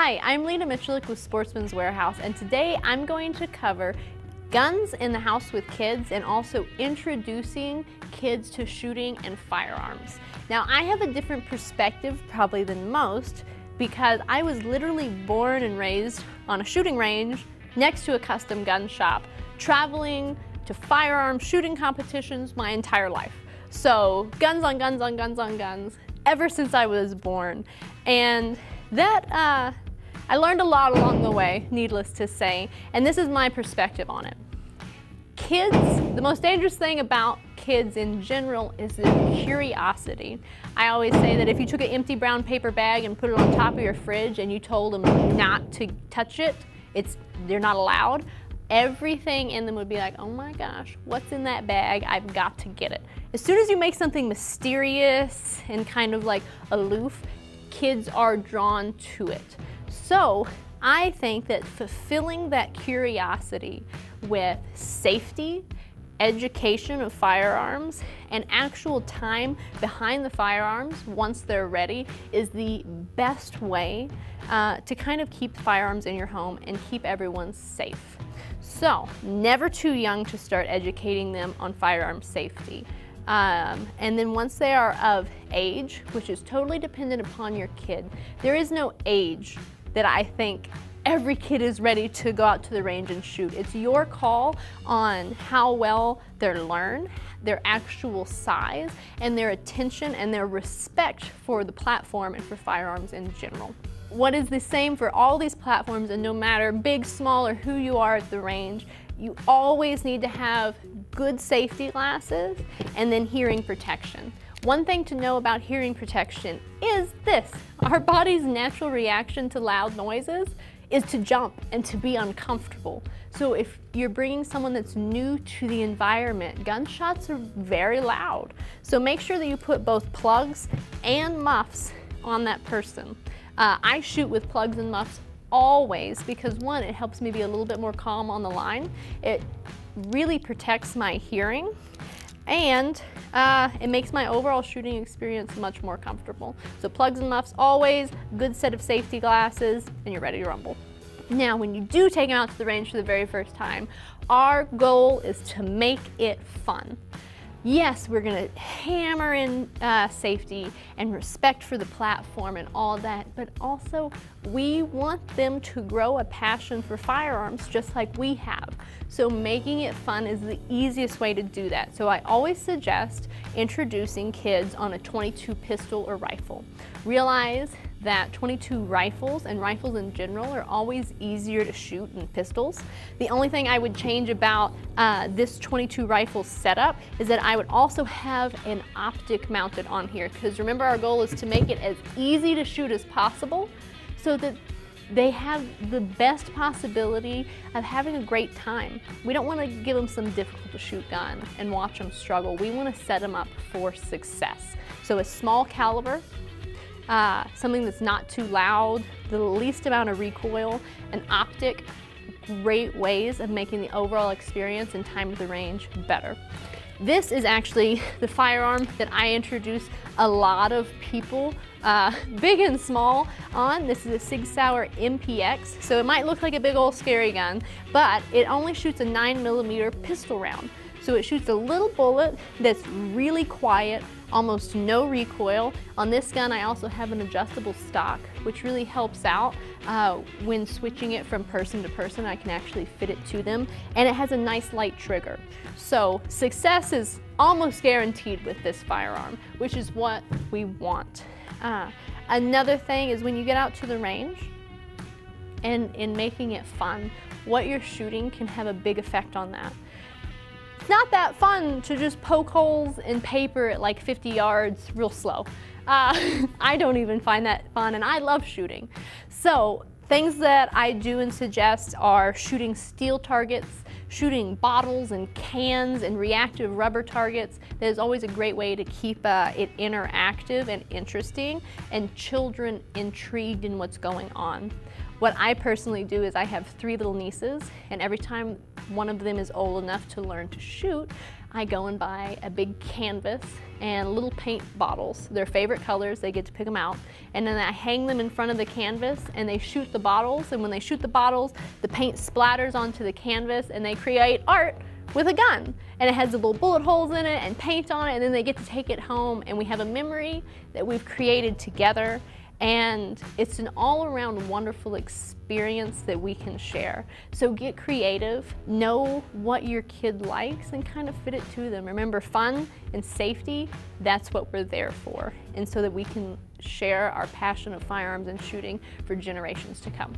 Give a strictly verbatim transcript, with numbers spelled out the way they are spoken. Hi, I'm Lena Miculek with Sportsman's Warehouse, and today I'm going to cover guns in the house with kids and also introducing kids to shooting and firearms. Now, I have a different perspective probably than most because I was literally born and raised on a shooting range next to a custom gun shop, traveling to firearm shooting competitions my entire life. So, guns on guns on guns on guns ever since I was born. And that, uh, I learned a lot along the way, needless to say, and this is my perspective on it. Kids, the most dangerous thing about kids in general is their curiosity. I always say that if you took an empty brown paper bag and put it on top of your fridge and you told them not to touch it, it's, they're not allowed, everything in them would be like, oh my gosh, what's in that bag? I've got to get it. As soon as you make something mysterious and kind of like aloof, kids are drawn to it. So I think that fulfilling that curiosity with safety, education of firearms, and actual time behind the firearms once they're ready is the best way uh, to kind of keep firearms in your home and keep everyone safe. So never too young to start educating them on firearm safety. Um, and then once they are of age, which is totally dependent upon your kid, there is no age that I think every kid is ready to go out to the range and shoot. It's your call on how well they're learned, their actual size, and their attention and their respect for the platform and for firearms in general. What is the same for all these platforms, and no matter big, small, or who you are at the range, you always need to have good safety glasses and then hearing protection. One thing to know about hearing protection is this: our body's natural reaction to loud noises is to jump and to be uncomfortable. So if you're bringing someone that's new to the environment, gunshots are very loud. So make sure that you put both plugs and muffs on that person. Uh, I shoot with plugs and muffs always because, one, it helps me be a little bit more calm on the line. It really protects my hearing, and uh, it makes my overall shooting experience much more comfortable. So plugs and muffs always, good set of safety glasses, and you're ready to rumble. Now, when you do take them out to the range for the very first time, our goal is to make it fun. Yes, we're going to hammer in uh, safety and respect for the platform and all that, but also we want them to grow a passion for firearms just like we have. So making it fun is the easiest way to do that. So I always suggest introducing kids on a twenty-two pistol or rifle. Realize that twenty-two rifles and rifles in general are always easier to shoot than pistols. The only thing I would change about uh, this twenty-two rifle setup is that I would also have an optic mounted on here, because remember, our goal is to make it as easy to shoot as possible so that they have the best possibility of having a great time. We don't want to give them some difficult to shoot gun and watch them struggle. We want to set them up for success. So a small caliber, Uh, something that's not too loud, the least amount of recoil, an optic, great ways of making the overall experience and time to the range better. This is actually the firearm that I introduce a lot of people, uh, big and small, on. This is a Sig Sauer M P X, so it might look like a big old scary gun, but it only shoots a nine millimeter pistol round. So it shoots a little bullet that's really quiet, almost no recoil. On this gun, I also have an adjustable stock, which really helps out uh, when switching it from person to person. I can actually fit it to them, and it has a nice light trigger. So success is almost guaranteed with this firearm, which is what we want. Uh, another thing is, when you get out to the range, and in making it fun, what you're shooting can have a big effect on that. It's not that fun to just poke holes in paper at like fifty yards real slow. Uh, I don't even find that fun, and I love shooting. So things that I do and suggest are shooting steel targets, shooting bottles and cans and reactive rubber targets. That is always a great way to keep uh, it interactive and interesting and children intrigued in what's going on. What I personally do is I have three little nieces, and every time one of them is old enough to learn to shoot, I go and buy a big canvas and little paint bottles, their favorite colors, they get to pick them out, and then I hang them in front of the canvas and they shoot the bottles, and when they shoot the bottles, the paint splatters onto the canvas and they create art with a gun, and it has the little bullet holes in it and paint on it, and then they get to take it home and we have a memory that we've created together. And it's an all-around wonderful experience that we can share. So get creative, know what your kid likes and kind of fit it to them. Remember, fun and safety, that's what we're there for, and so that we can share our passion of firearms and shooting for generations to come.